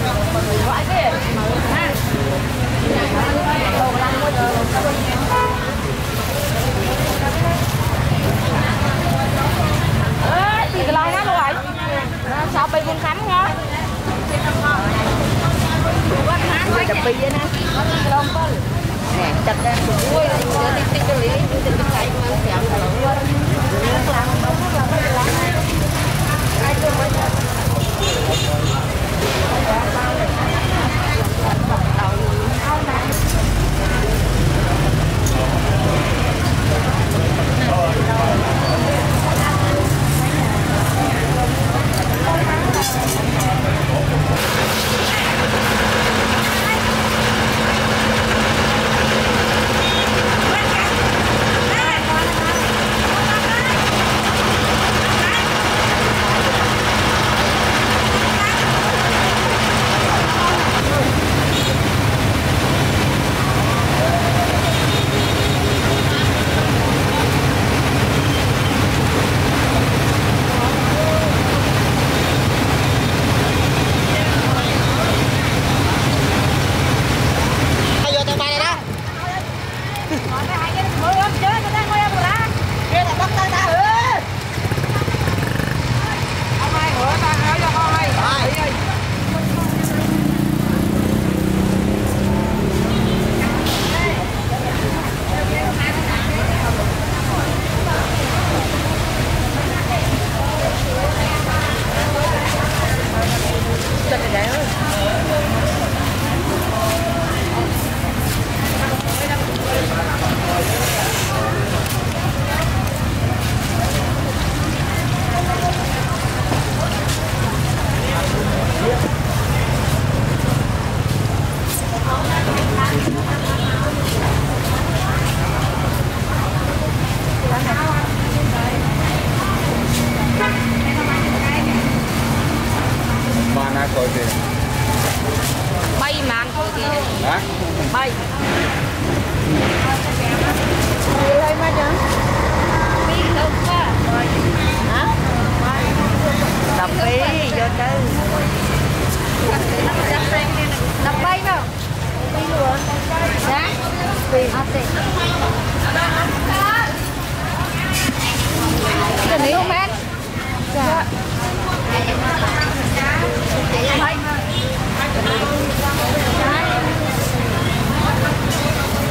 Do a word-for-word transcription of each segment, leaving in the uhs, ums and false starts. Hãy subscribe cho kênh Ghiền Mì Gõ để không bỏ lỡ những video hấp dẫn.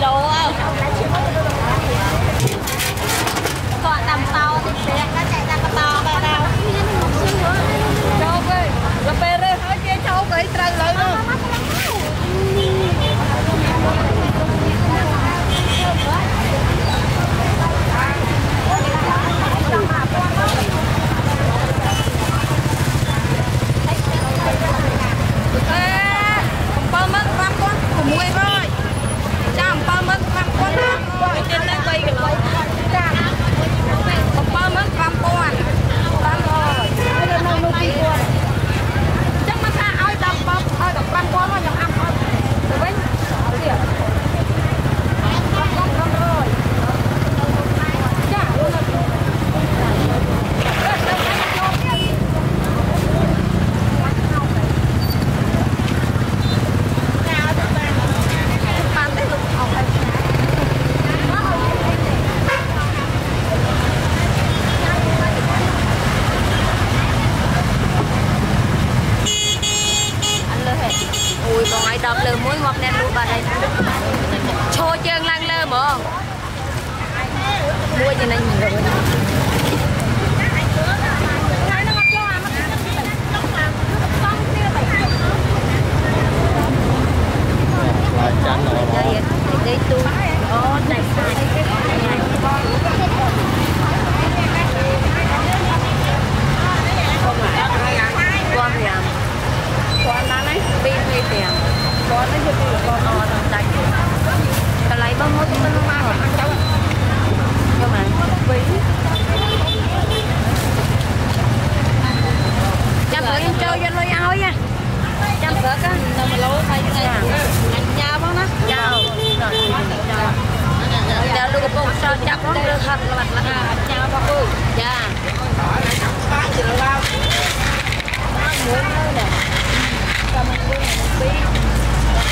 lố không? Còn tầm to thì sẽ có chạy ra cái to ba tao. Đâu vậy? Là bê rê hỏi kia cháu cái trần lợi luôn. Cái lấy bông mốt bông mang rồi ăn cháu. Nhưng mà vì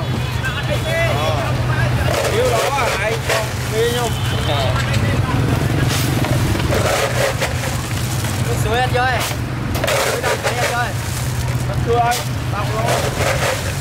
bằng. Nếu đó là ai không mê nhung. Nước suối anh chơi. Nước suối anh chơi. Nước suối anh. Tao không.